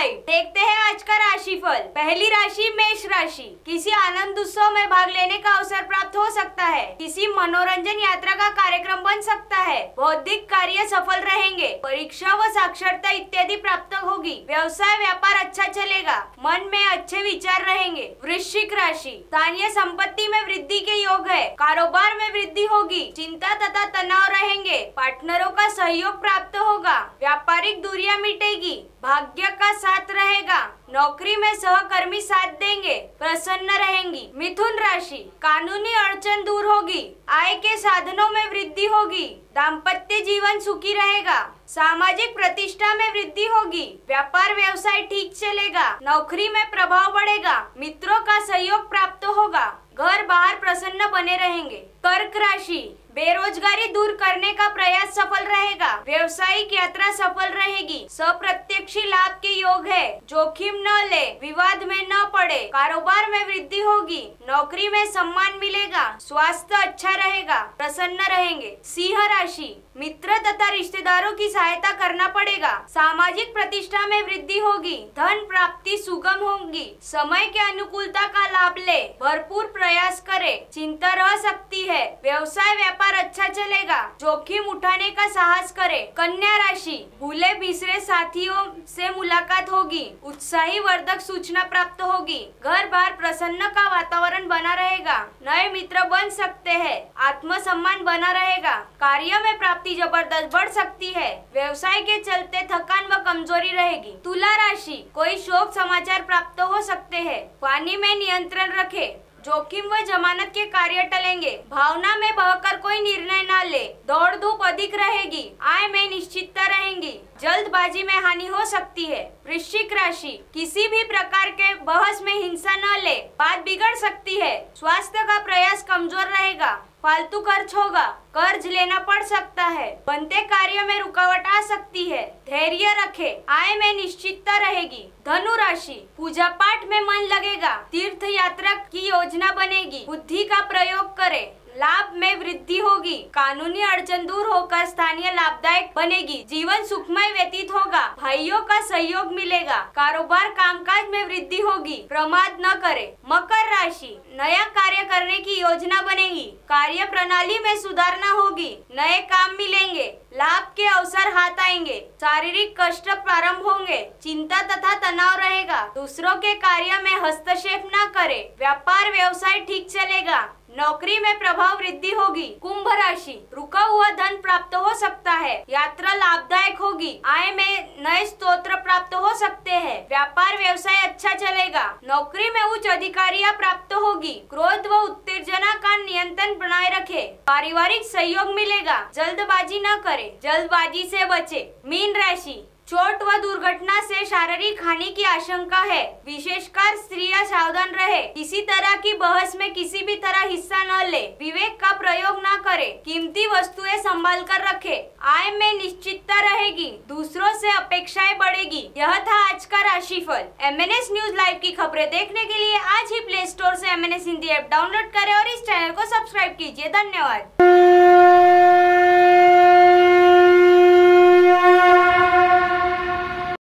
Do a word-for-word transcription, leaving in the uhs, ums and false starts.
Live. देखते हैं आज का राशिफल। पहली राशि मेष राशि। किसी आनंद उत्सव में भाग लेने का अवसर प्राप्त हो सकता है। किसी मनोरंजन यात्रा का कार्यक्रम बन सकता है। बौद्धिक कार्य सफल रहेंगे। परीक्षा व साक्षरता इत्यादि प्राप्त होगी। व्यवसाय व्यापार अच्छा चलेगा। मन में अच्छे विचार रहेंगे। वृश्चिक राशि। स्थानीय संपत्ति में वृद्धि के योग है। कारोबार में वृद्धि होगी। चिंता तथा तनाव रहेंगे। पार्टनरों का सहयोग प्राप्त होगा। व्यापारिक दूरियां मिटेगी। भाग्य का साथ रहेगा। नौकरी में सहकर्मी साथ देंगे। प्रसन्न रहेंगी। मिथुन राशि। कानूनी अड़चन दूर होगी। आय के साधनों में वृद्धि होगी। दाम्पत्य जीवन सुखी रहेगा। सामाजिक प्रतिष्ठा में वृद्धि होगी। व्यापार व्यवसाय ठीक चलेगा। नौकरी में प्रभाव बढ़ेगा। मित्रों का सहयोग प्राप्त होगा। घर बाहर प्रसन्न बने रहेंगे। कर्क राशि। बेरोजगारी दूर करने का प्रयास सफल रहेगा। व्यवसायिक यात्रा सफल रहेगी। सप्रत्यक्षी लाभ के योग है। जोखिम न ले, विवाद में न पड़े। कारोबार में वृद्धि होगी। नौकरी में सम्मान मिलेगा। स्वास्थ्य अच्छा रहेगा। प्रसन्न रहेंगे। सिंह राशि। मित्र तथा रिश्तेदारों की सहायता करना पड़ेगा। सामाजिक प्रतिष्ठा में वृद्धि होगी। धन प्राप्ति सुगम होगी। समय के अनुकूलता का लाभ ले, भरपूर प्रयास करे। चिंता रह सकती है। व्यवसाय व्यापार अच्छा चलेगा। जोखिम उठाने का साहस करे। कन्या राशि। भूले बिसरे साथियों से मुलाकात होगी। उत्साही वर्धक सूचना प्राप्त होगी। घर बार प्रसन्न का वातावरण बना रहेगा। नए मित्र बन सकते हैं। आत्मसम्मान बना रहेगा। कार्य में प्राप्ति जबरदस्त बढ़ सकती है। व्यवसाय के चलते थकान व कमजोरी रहेगी। तुला राशि। कोई शोक समाचार प्राप्त हो सकते हैं। पानी में नियंत्रण रखे। जोखिम व जमानत के कार्य टलेंगे। भावना में बहकर कोई निर्णय न ले। दौड़ धूप अधिक रहेगी। आय में निश्चितता रहेगी। जल्दबाजी में हानि हो सकती है। वृश्चिक राशि। किसी भी प्रकार के बहस में हिंसा न ले, बात बिगड़ सकती है। स्वास्थ्य का प्रयास कमजोर रहेगा। फालतू खर्च होगा। कर्ज लेना पड़ सकता है। बनते कार्यों में रुकावट आ सकती है। धैर्य रखे। आय में निश्चितता रहेगी। धनु राशि। पूजा पाठ में मन लगेगा। तीर्थ यात्रा की योजना बनेगी। बुद्धि का प्रयोग करे। लाभ में वृद्धि होगी। कानूनी अड़चन दूर होकर स्थानीय लाभदायक बनेगी। जीवन सुखमय व्यतीत होगा। भाइयों का सहयोग मिलेगा। कारोबार कामकाज में वृद्धि होगी। प्रमाद न करे। मकर राशि। नया कार्य करने की योजना बनेगी। कार्य प्रणाली में सुधारना होगी। नए काम मिलेंगे। लाभ के अवसर हाथ आएंगे। शारीरिक कष्ट प्रारंभ होंगे। चिंता तथा तनाव रहेगा। दूसरों के कार्य में हस्तक्षेप न करे। व्यापार व्यवसाय ठीक चलेगा। नौकरी में प्रभाव वृद्धि होगी। कुंभ राशि। रुका हुआ धन प्राप्त हो सकता है। यात्रा लाभदायक होगी। आय में नए स्रोत प्राप्त हो सकते हैं। व्यापार व्यवसाय अच्छा चलेगा। नौकरी में उच्च अधिकारियां प्राप्त होगी। क्रोध व उत्तेजना का नियंत्रण बनाए रखे। पारिवारिक सहयोग मिलेगा। जल्दबाजी न करे। जल्दबाजी से बचे। मीन राशि। चोट व दुर्घटना से शारीरिक हानि की आशंका है। विशेषकर स्त्रियां सावधान रहे। किसी तरह की बहस में किसी भी तरह हिस्सा न ले। विवेक का प्रयोग न करे। कीमती वस्तुएं संभाल कर रखे। आय में निश्चितता रहेगी। दूसरों से अपेक्षाएं बढ़ेगी। यह था आज का राशिफल। M N S news live की खबरें देखने के लिए आज ही प्ले स्टोर से M N S Hindi app download करें और इस चैनल को सब्सक्राइब कीजिए। धन्यवाद।